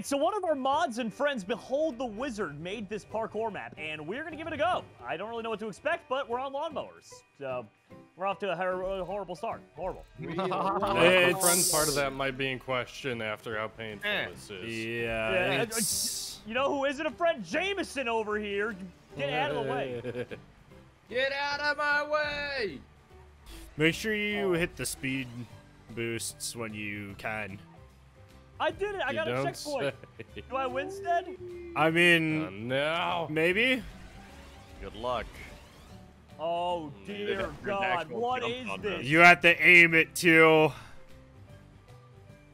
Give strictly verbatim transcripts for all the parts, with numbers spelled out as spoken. right, so one of our mods and friends, Behold the Wizard, made this parkour map, and we're gonna give it a go. I don't really know what to expect, but we're on lawnmowers, so we're off to a horrible start. Horrible. It's part of that might be in question after how painful eh. this is. Yeah. yeah. You know who isn't a friend? Jameson over here. Get out of the way. Get out of my way. Make sure you oh. hit the speed boosts when you can. I did it. I you got a checkpoint. Say. Do I win, Stead? I mean, uh, no. Maybe. Good luck. Oh dear God! What is this? You have to aim it too.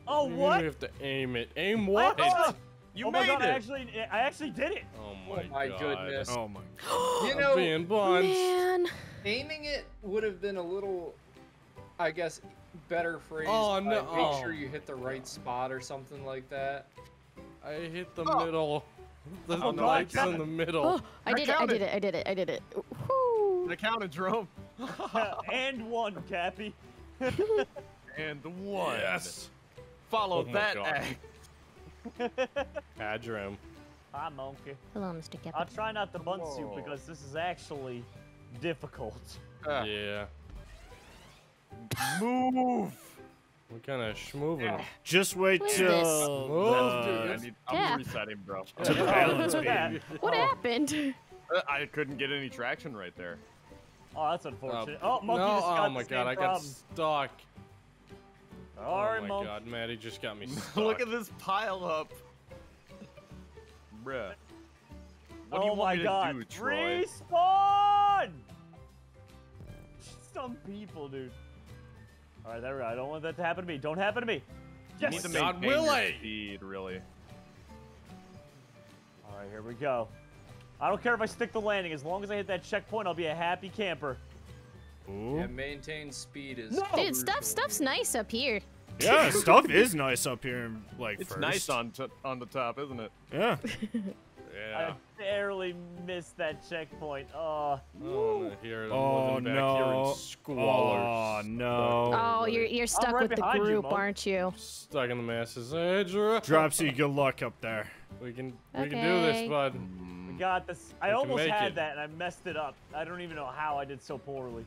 Oh what? You have to aim it. Aim what? I, uh, you oh made my God, it. I actually, I actually did it. Oh my, oh my God. goodness. Oh my. God. You know, I'm being blunt. Man. Aiming it would have been a little, I guess, better phrase. Oh no! Make oh. sure you hit the right spot or something like that. I hit the oh. middle. The oh, light's no, in the middle. Oh, I, I did it! I did it! I did it! I did it! The counter drove. And one, Cappy. And one. Yes. Follow oh that act. Hi, Jerome. Hi, Monkey. Hello, Mister Cappy. I'll try not to bunt you because this is actually difficult. Uh. Yeah. Move. We're kind of schmoving. Just wait till. Move, dude. I need, I'm yeah. resetting, bro. To the balance, baby. What oh. happened? I couldn't get any traction right there. Oh, that's unfortunate. Uh, oh, Monkey no, just got oh my god, problem. I got stuck. Sorry, oh my Monkey. god, Maddie just got me stuck. Look at this pile up. Bruh. What oh do you want my god. To do, Troy? Respawn! Some people, dude. All right, there we go. I don't want that to happen to me. Don't happen to me. Yes, you need to god, will I? Speed, really. All right, here we go. I don't care if I stick the landing. As long as I hit that checkpoint, I'll be a happy camper. Ooh. Yeah, maintain speed is... No. Dude, stuff, stuff's nice up here. Yeah, stuff is nice up here. Like It's first. nice on, t on the top, isn't it? Yeah. yeah. I barely missed that checkpoint. Oh, oh, here, oh no. Back here oh, no. Oh, you're, you're stuck right with the group, you, aren't you? Stuck in the masses. Hey, Dropsy, good luck up there. We can, okay. we can do this, bud. Got this. I almost had it. that and I messed it up. I don't even know how I did so poorly.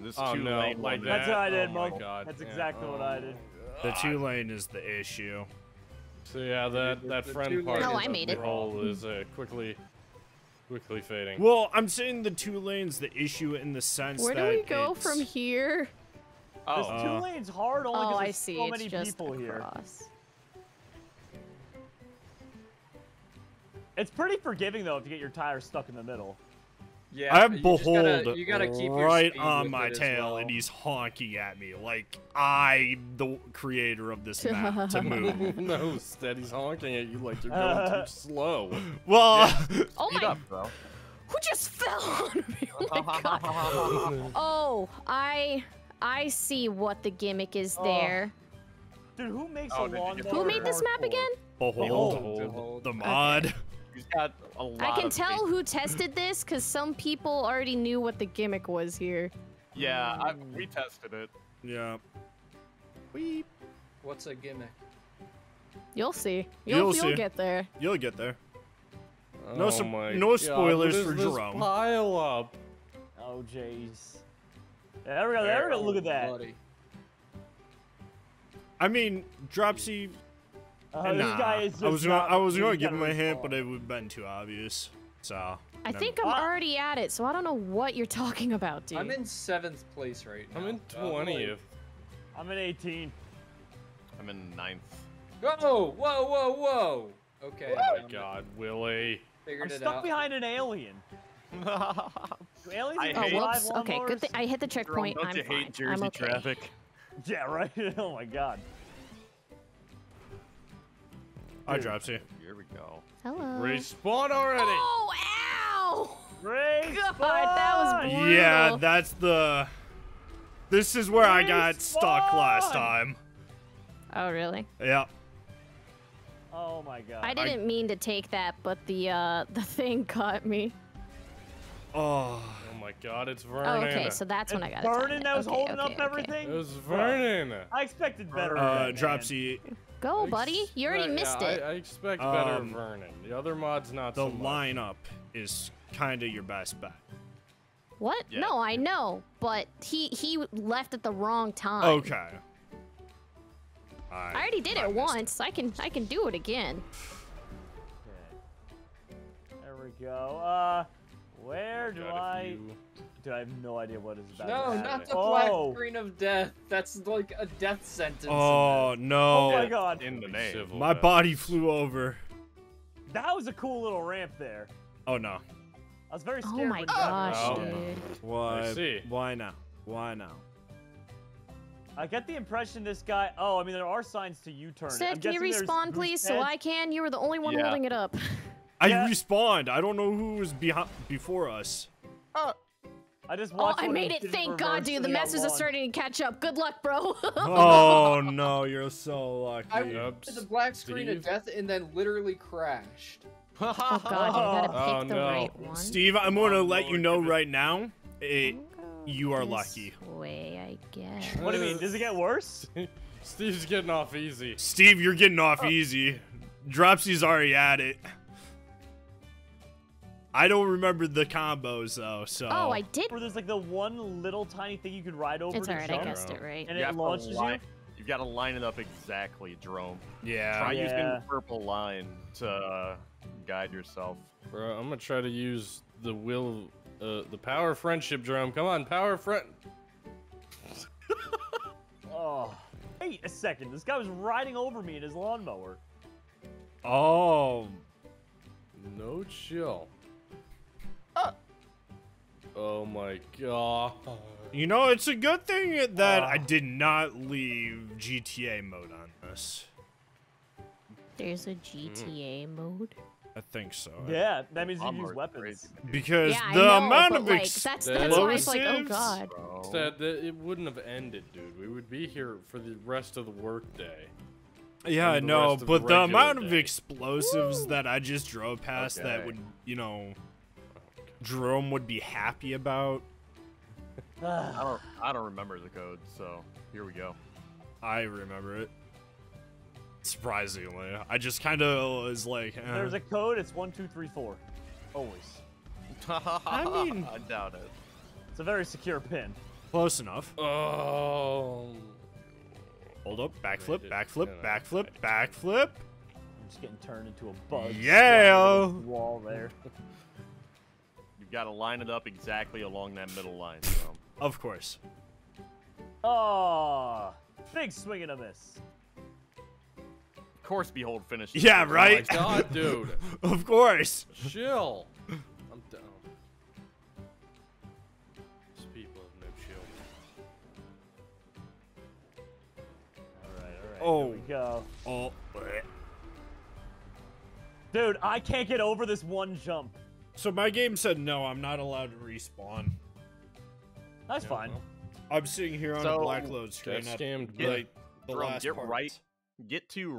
This oh, two no, lane like that. That's what I did, oh Monk. That's yeah. exactly oh what I did. The two lane is the issue. So yeah, that that the friend part oh, I made it. Role is uh, quickly, quickly fading. Well, I'm saying the two lanes the issue in the sense Where that Where do we go it's... from here? Oh, this two uh, lanes hard only because oh, there's I see. so it's many just people across. here. It's pretty forgiving though if you get your tire stuck in the middle. Yeah, I have Behold gotta, you gotta keep right your on my tail, well. and he's honking at me like I'm the creator of this map to move. No, Stead, he's honking at you like you're going uh, too slow. Well, yeah, oh my, up, bro. Who just fell on me? Oh, my God. oh, I, I see what the gimmick is oh. there. Dude, who makes oh, a lawn? Who made this map again? Behold, Behold. Behold. the mod. Okay. Got a lot I can tell things. who tested this because some people already knew what the gimmick was here. Yeah, I, we tested it. Yeah. Weep. What's a gimmick? You'll see. You'll, you'll, see. you'll get there. You'll get there. Oh no, so, no spoilers God, for Jerome. Pile up. Oh jeez. Yeah, there we go. There we go. Look at that. Bloody. I mean, Dropsy. Uh, nah, this guy is just I was not, gonna, I was gonna give him a hint, but it would have been too obvious. So I never. think I'm already at it, so I don't know what you're talking about, dude. I'm in seventh place right now. I'm in twentieth. Uh, I'm in eighteenth. I'm in ninth. Whoa! Whoa! Whoa! Whoa! Okay. Oh my God, Willie! I'm stuck out. behind an alien. Do aliens I hate whoops. Okay, good thing I hit the checkpoint. Don't I'm you fine. hate Jersey I'm okay. traffic? Yeah, right. Oh my God. I dropped you. Here we go. Hello. Respawn already. Oh, ow! Respawn! God, that was brutal. Yeah, that's the. This is where Respawn! I got stuck last time. Oh really? Yeah. Oh my God. I didn't I... mean to take that, but the uh, the thing caught me. Oh. Oh my God, it's Vernon. Oh, okay, so that's it's when I got it. Vernon that was okay, holding okay, up okay. everything. It was Vernon. I expected better. Uh, Dropsy. Go, buddy. You already missed yeah, it. I, I expect better um, Vernon. The other mod's not the so much. The lineup is kind of your best bet. What? Yeah. No, I know, but he he left at the wrong time. Okay. I, I already did I it once. It. I can I can do it again. Okay. There we go. Uh, where do I? You... Dude, I have no idea what is about. No, to not the black oh. screen of death. That's like a death sentence. Oh no! Oh my God! In the name. Civil my death. Body flew over. That was a cool little ramp there. Oh no. I was very scared. Oh my gosh, dude. Why? Why now? Why now? I get the impression this guy. Oh, I mean, there are signs to U-turn. Seth, can you respawn, please, so I can? You were the only one yeah. holding it up. I yeah. respawned. I don't know who was behind before us. Oh. I just watched. Oh, I made it. Thank God, dude. The masters are starting to catch up. Good luck, bro. Oh no, you're so lucky. I went to the black screen of death and then literally crashed. Oh God, you gotta pick oh, the no. right one. Steve, I'm gonna oh, let Lord, you know right now, it, you are this lucky. Way, I guess. What do you mean? Does it get worse? Steve's getting off easy. Steve, you're getting off oh. easy. Dropsy's already at it. I don't remember the combos though, so. Oh, I did. Where there's like the one little tiny thing you could ride over. It's alright, I guessed it right. And you it launches you. You've got to line it up exactly, Jerome. Yeah. Try yeah. using the purple line to uh, guide yourself. Bro, I'm gonna try to use the will, uh, the power of friendship, Jerome. Come on, power of friend. Oh, wait a second. This guy was riding over me in his lawnmower. Oh, no chill. Uh. Oh my God. You know, it's a good thing that uh, I did not leave G T A mode on this. There's a G T A mm. mode? I think so. Yeah, that means you use weapons. Because yeah, the know, amount of like, explosives... That's, that's why it's like, oh God. That, that it wouldn't have ended, dude. We would be here for the rest of the workday. Yeah, I know, but the, the amount day. of explosives Woo. that I just drove past okay. that would, you know, Jerome would be happy about. I don't. I don't remember the code, so here we go. I remember it. Surprisingly, I just kind of was like. Eh. There's a code. It's one two three four. Always. I mean, I doubt it. It's a very secure pin. Close enough. Oh. Hold up! Backflip! Backflip! Backflip! Backflip! I'm just getting turned into a bug. Yeah. Wall there. You've got to line it up exactly along that middle line. So. Of course. Oh, big swing and a miss. Of course, Behold finished. Yeah, right? Oh my God, dude. Of course. Chill. I'm down. These people have no chill. All right, all right. Oh. Here we go. Oh. Dude, I can't get over this one jump. So my game said no, I'm not allowed to respawn. That's yeah, fine. Well. I'm sitting here on so, a black load screen. Get, like, the get last get part. Right. Get to